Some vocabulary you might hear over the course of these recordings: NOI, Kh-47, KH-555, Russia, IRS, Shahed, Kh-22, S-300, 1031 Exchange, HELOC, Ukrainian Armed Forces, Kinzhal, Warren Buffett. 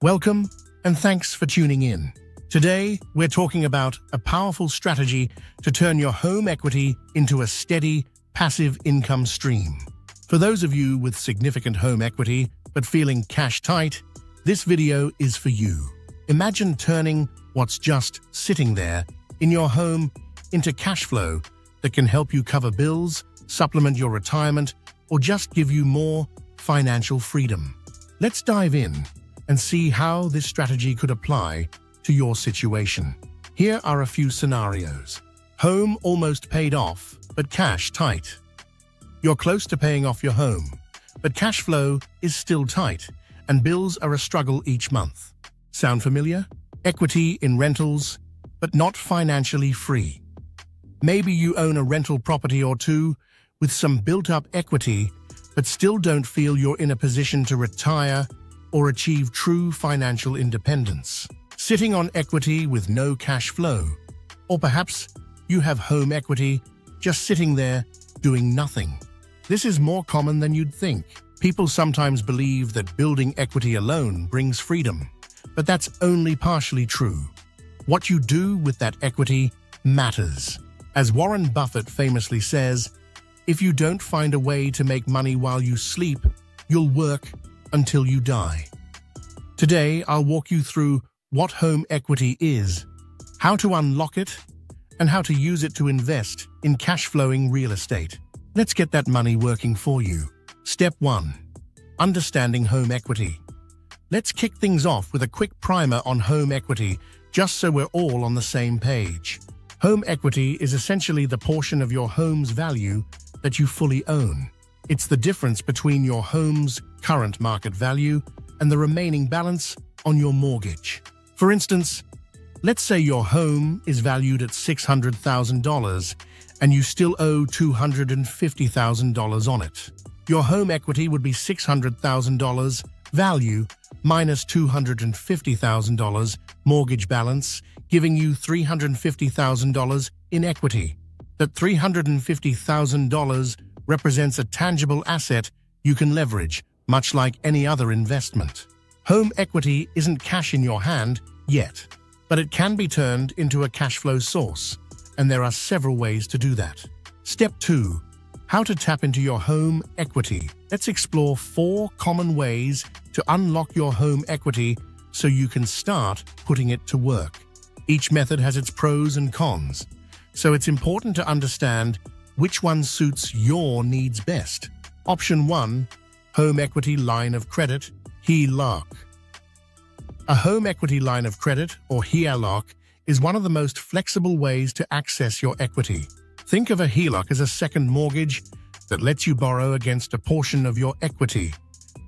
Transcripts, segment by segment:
Welcome, and thanks for tuning in. Today, we're talking about a powerful strategy to turn your home equity into a steady, passive income stream. For those of you with significant home equity but feeling cash tight, this video is for you. Imagine turning what's just sitting there in your home into cash flow that can help you cover bills, supplement your retirement, or just give you more financial freedom. Let's dive in and see how this strategy could apply to your situation. Here are a few scenarios. Home almost paid off, but cash tight. You're close to paying off your home, but cash flow is still tight, and bills are a struggle each month. Sound familiar? Equity in rentals, but not financially free. Maybe you own a rental property or two with some built-up equity, but still don't feel you're in a position to retire or achieve true financial independence. Sitting on equity with no cash flow, or perhaps you have home equity just sitting there doing nothing. This is more common than you'd think. People sometimes believe that building equity alone brings freedom, but that's only partially true. What you do with that equity matters. As Warren Buffett famously says, if you don't find a way to make money while you sleep, you'll work until you die. Today, I'll walk you through what home equity is, how to unlock it, and how to use it to invest in cash-flowing real estate. Let's get that money working for you. Step 1. Understanding home equity. Let's kick things off with a quick primer on home equity, just so we're all on the same page. Home equity is essentially the portion of your home's value that you fully own. It's the difference between your home's current market value and the remaining balance on your mortgage. For instance, let's say your home is valued at $600,000 and you still owe $250,000 on it. Your home equity would be $600,000 value minus $250,000 mortgage balance, giving you $350,000 in equity. That $350,000 represents a tangible asset you can leverage, much like any other investment. Home equity isn't cash in your hand yet, but it can be turned into a cash flow source, and there are several ways to do that. Step 2. How to tap into your home equity. Let's explore 4 common ways to unlock your home equity so you can start putting it to work. Each method has its pros and cons, so it's important to understand which one suits your needs best. Option 1. Home equity line of credit, HELOC. A home equity line of credit, or HELOC, is one of the most flexible ways to access your equity. Think of a HELOC as a second mortgage that lets you borrow against a portion of your equity,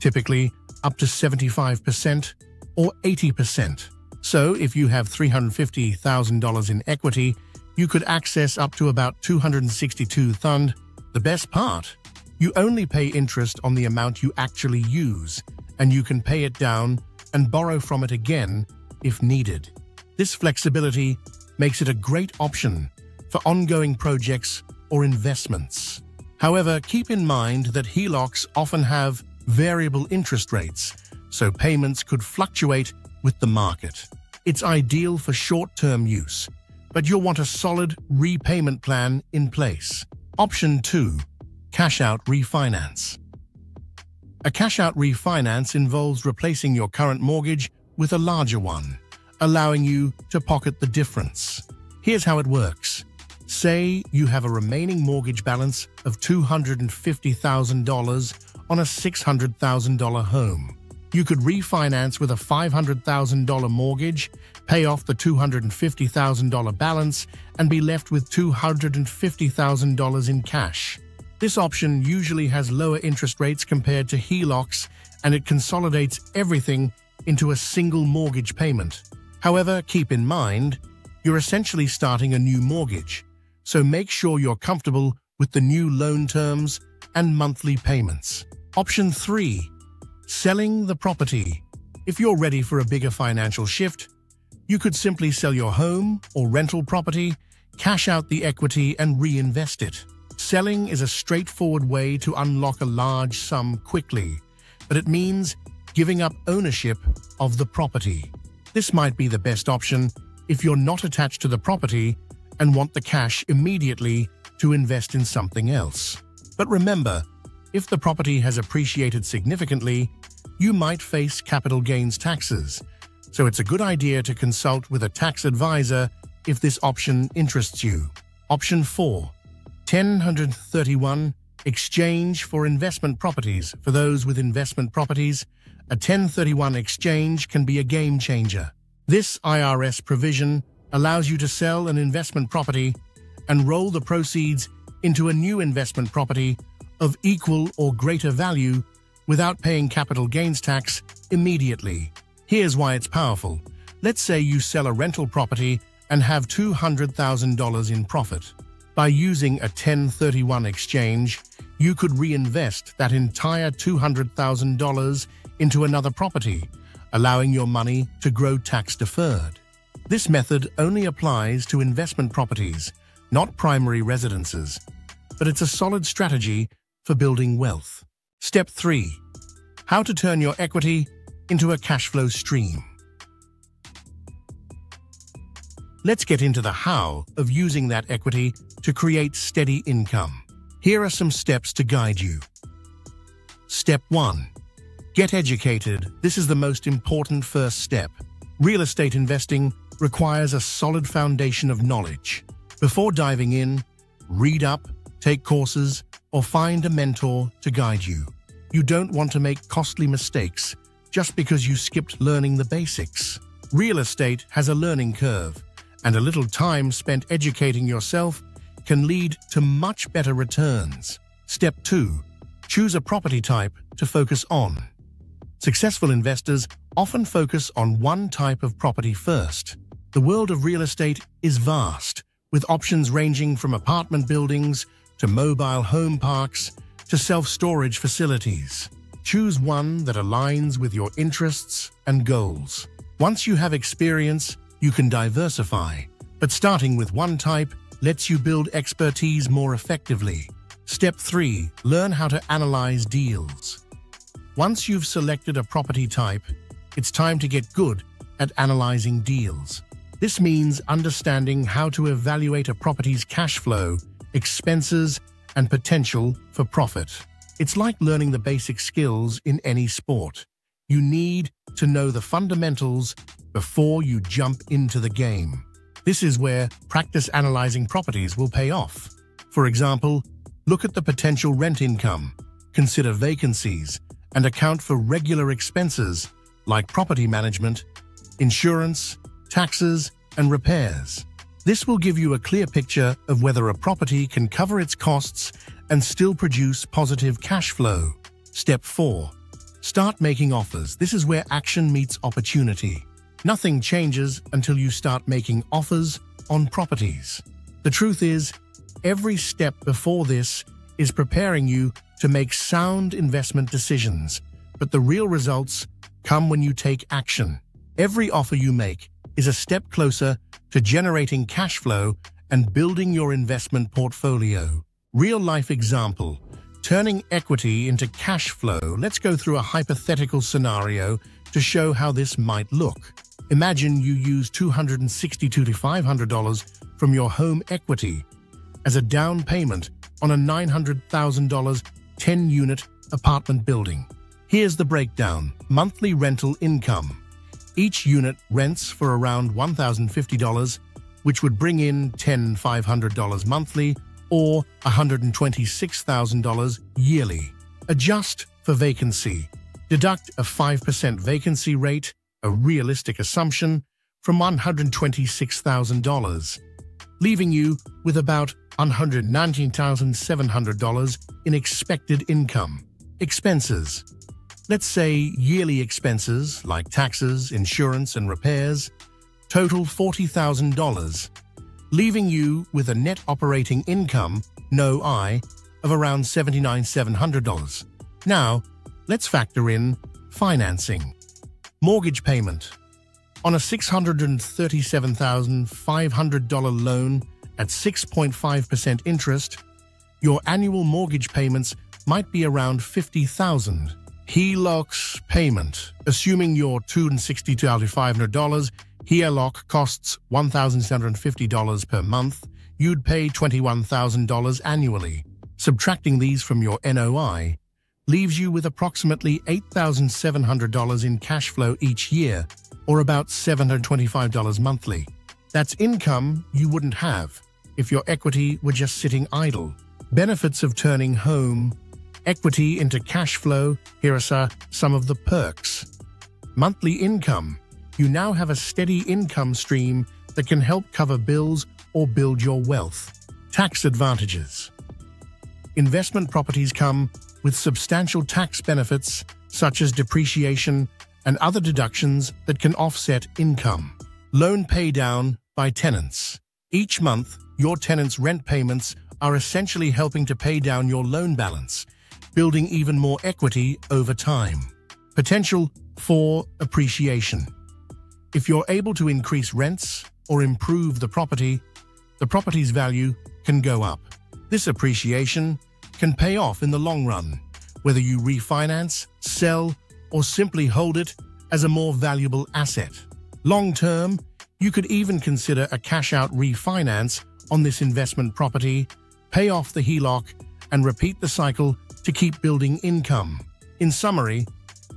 typically up to 75% or 80%. So if you have $350,000 in equity, you could access up to about $262,000. The best part? You only pay interest on the amount you actually use, and you can pay it down and borrow from it again if needed. This flexibility makes it a great option for ongoing projects or investments. However, keep in mind that HELOCs often have variable interest rates, so payments could fluctuate with the market. It's ideal for short-term use, but you'll want a solid repayment plan in place. Option 2. Cash-out refinance. A cash-out refinance involves replacing your current mortgage with a larger one, allowing you to pocket the difference. Here's how it works. Say you have a remaining mortgage balance of $250,000 on a $600,000 home. You could refinance with a $500,000 mortgage, pay off the $250,000 balance, and be left with $250,000 in cash. This option usually has lower interest rates compared to HELOCs, and it consolidates everything into a single mortgage payment. However, keep in mind, you're essentially starting a new mortgage, so make sure you're comfortable with the new loan terms and monthly payments. Option 3. Selling the property. If you're ready for a bigger financial shift, you could simply sell your home or rental property, cash out the equity, and reinvest it. Selling is a straightforward way to unlock a large sum quickly, but it means giving up ownership of the property. This might be the best option if you're not attached to the property and want the cash immediately to invest in something else. But remember, if the property has appreciated significantly, you might face capital gains taxes, so it's a good idea to consult with a tax advisor if this option interests you. Option 4. 1031 Exchange for investment properties. For those with investment properties, a 1031 exchange can be a game changer. This IRS provision allows you to sell an investment property and roll the proceeds into a new investment property of equal or greater value without paying capital gains tax immediately. Here's why it's powerful. Let's say you sell a rental property and have $200,000 in profit. By using a 1031 exchange, you could reinvest that entire $200,000 into another property, allowing your money to grow tax-deferred. This method only applies to investment properties, not primary residences, but it's a solid strategy for building wealth. Step 3. How to turn your equity into a cash flow stream. Let's get into the how of using that equity to create steady income. Here are some steps to guide you. Step 1. Get educated. This is the most important first step. Real estate investing requires a solid foundation of knowledge. Before diving in, read up, take courses, or find a mentor to guide you. You don't want to make costly mistakes just because you skipped learning the basics. Real estate has a learning curve, and a little time spent educating yourself can lead to much better returns. Step 2. Choose a property type to focus on. Successful investors often focus on one type of property first. The world of real estate is vast, with options ranging from apartment buildings to mobile home parks to self-storage facilities. Choose one that aligns with your interests and goals. Once you have experience, you can diversify, but starting with one type lets you build expertise more effectively. Step 3. Learn how to analyze deals. Once you've selected a property type, it's time to get good at analyzing deals. This means understanding how to evaluate a property's cash flow, expenses, and potential for profit. It's like learning the basic skills in any sport. You need to know the fundamentals before you jump into the game. This is where practice analyzing properties will pay off. For example, look at the potential rent income, consider vacancies, and account for regular expenses like property management, insurance, taxes, and repairs. This will give you a clear picture of whether a property can cover its costs and still produce positive cash flow. Step 4. Start making offers. This is where action meets opportunity. Nothing changes until you start making offers on properties. The truth is, every step before this is preparing you to make sound investment decisions, but the real results come when you take action. Every offer you make is a step closer to generating cash flow and building your investment portfolio. Real-life example, turning equity into cash flow. Let's go through a hypothetical scenario to show how this might look. Imagine you use $262 to $500 from your home equity as a down payment on a $900,000 10-unit apartment building. Here's the breakdown. Monthly rental income. Each unit rents for around $1,050, which would bring in $10,500 monthly, or $126,000 yearly. Adjust for vacancy. Deduct a 5% vacancy rate, a realistic assumption, from $126,000, leaving you with about $119,700 in expected income. Expenses. Let's say yearly expenses, like taxes, insurance, and repairs, total $40,000. Leaving you with a net operating income, NOI, of around $79,700. Now, let's factor in financing. Mortgage payment. On a $637,500 loan at 6.5% interest, your annual mortgage payments might be around $50,000. HELOC's payment. Assuming your $262,500 HELOC costs $1,750 per month, you'd pay $21,000 annually. Subtracting these from your NOI leaves you with approximately $8,700 in cash flow each year, or about $725 monthly. That's income you wouldn't have if your equity were just sitting idle. Benefits of turning home equity into cash flow. Here are some of the perks. Monthly income. You now have a steady income stream that can help cover bills or build your wealth. Tax advantages. Investment properties come with substantial tax benefits such as depreciation and other deductions that can offset income. Loan paydown by tenants. Each month, your tenants' rent payments are essentially helping to pay down your loan balance, building even more equity over time. Potential for appreciation. If you're able to increase rents or improve the property's value can go up. This appreciation can pay off in the long run, whether you refinance, sell, or simply hold it as a more valuable asset. Long term, you could even consider a cash-out refinance on this investment property, pay off the HELOC, and repeat the cycle to keep building income. In summary,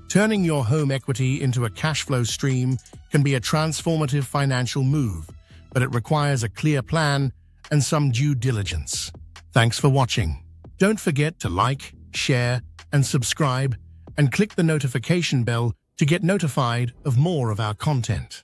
turning your home equity into a cash flow stream can be a transformative financial move, but it requires a clear plan and some due diligence. Thanks for watching. Don't forget to like, share, and subscribe, and click the notification bell to get notified of more of our content.